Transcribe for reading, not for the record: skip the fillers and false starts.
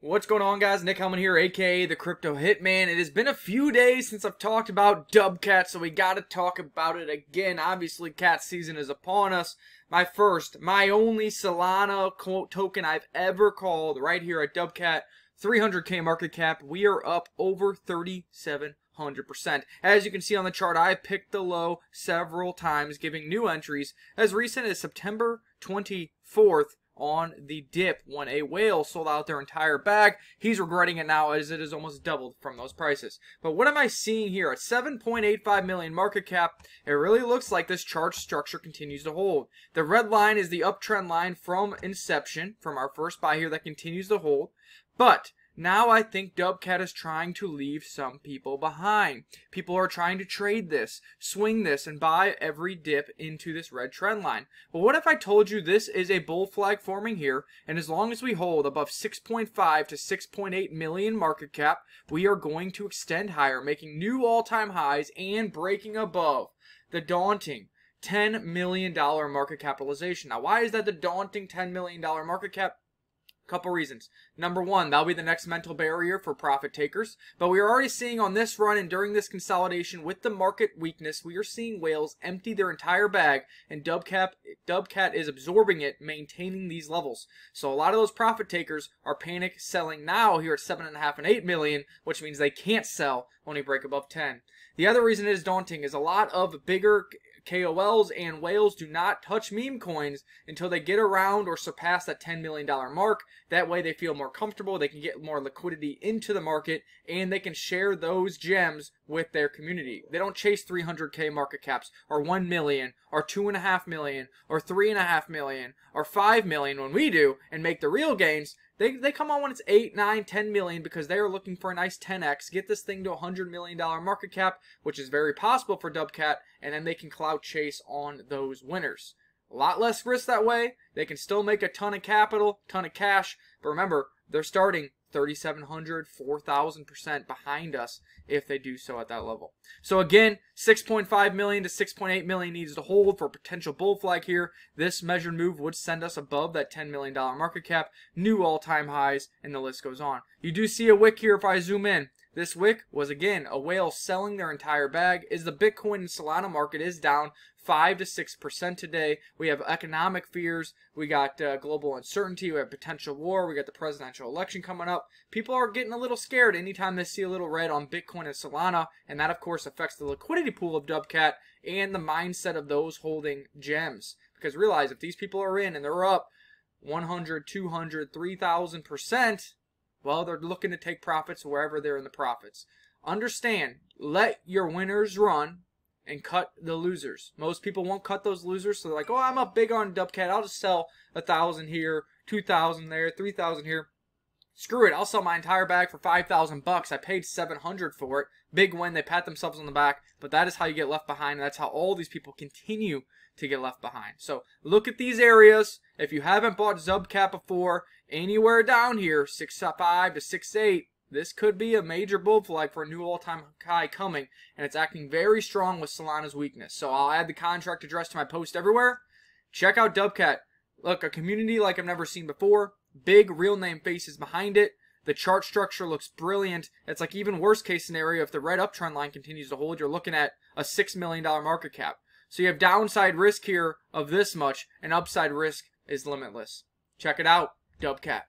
What's going on, guys? Nick Hellmann here, aka the Crypto Hitman. It has been a few days since I've talked about Dubcat, so we gotta talk about it again. Obviously, cat season is upon us. My first, my only Solana token I've ever called right here at Dubcat, 300k market cap. We are up over 3,700%. As you can see on the chart, I picked the low several times, giving new entries as recent as September 24th. On the dip when a whale sold out their entire bag. He's regretting it now as it has almost doubled from those prices. But what am I seeing here? At 7.85 million market cap, it really looks like this chart structure continues to hold. The red line is the uptrend line from inception, from our first buy here, that continues to hold. But now I think Dubcat is trying to leave some people behind. People are trying to trade this, swing this, and buy every dip into this red trend line. But what if I told you this is a bull flag forming here, and as long as we hold above 6.5 to 6.8 million market cap, we are going to extend higher, making new all-time highs and breaking above the daunting $10 million market capitalization. Now, why is that the daunting $10 million market cap? Couple reasons. Number one, that'll be the next mental barrier for profit takers. But we are already seeing on this run and during this consolidation with the market weakness, we are seeing whales empty their entire bag, and Dubcat is absorbing it, maintaining these levels. So a lot of those profit takers are panic selling now here at 7.5 and 8 million, which means they can't sell when we break above 10. The other reason it is daunting is a lot of bigger KOLs and whales do not touch meme coins until they get around or surpass that $10 million mark. That way they feel more comfortable, they can get more liquidity into the market, and they can share those gems with their community. They don't chase 300k market caps or 1 million or 2.5 million or 3.5 million or 5 million when we do and make the real gains. They come on when it's 8, 9, 10 million because they are looking for a nice 10x, get this thing to $100 million market cap, which is very possible for Dubcat, and then they can clout chase on those winners. A lot less risk that way. They can still make a ton of capital, ton of cash, but remember, they're starting 3,700, 4,000% behind us if they do so at that level. So again, 6.5 million to 6.8 million needs to hold for a potential bull flag here. This measured move would send us above that $10 million market cap, new all-time highs, and the list goes on. You do see a wick here if I zoom in. This wick was, again, a whale selling their entire bag. Is the Bitcoin and Solana market is down 5 to 6% today. We have economic fears. We got global uncertainty. We have potential war. We got the presidential election coming up. People are getting a little scared anytime they see a little red on Bitcoin and Solana, and that, of course, affects the liquidity pool of Dubcat and the mindset of those holding gems. Because realize, if these people are in and they're up 100, 200, 3,000%, well, they're looking to take profits wherever they're in the profits. Understand, let your winners run and cut the losers. Most people won't cut those losers, so they're like, oh, I'm up big on Dubcat. I'll just sell 1,000 here, 2,000 there, 3,000 here. Screw it, I'll sell my entire bag for 5,000 bucks. I paid 700 for it. Big win, they pat themselves on the back, but that is how you get left behind, and that's how all these people continue to get left behind. So look at these areas. If you haven't bought Dubcat before, anywhere down here, 6.5 to 6.8, this could be a major bull flag for a new all-time high coming, and it's acting very strong with Solana's weakness. So I'll add the contract address to my post everywhere. Check out Dubcat. Look, a community like I've never seen before. Big real name faces behind it. The chart structure looks brilliant. It's like even worst case scenario, if the red uptrend line continues to hold, you're looking at a $6 million market cap. So you have downside risk here of this much, and upside risk is limitless. Check it out, Dubcat.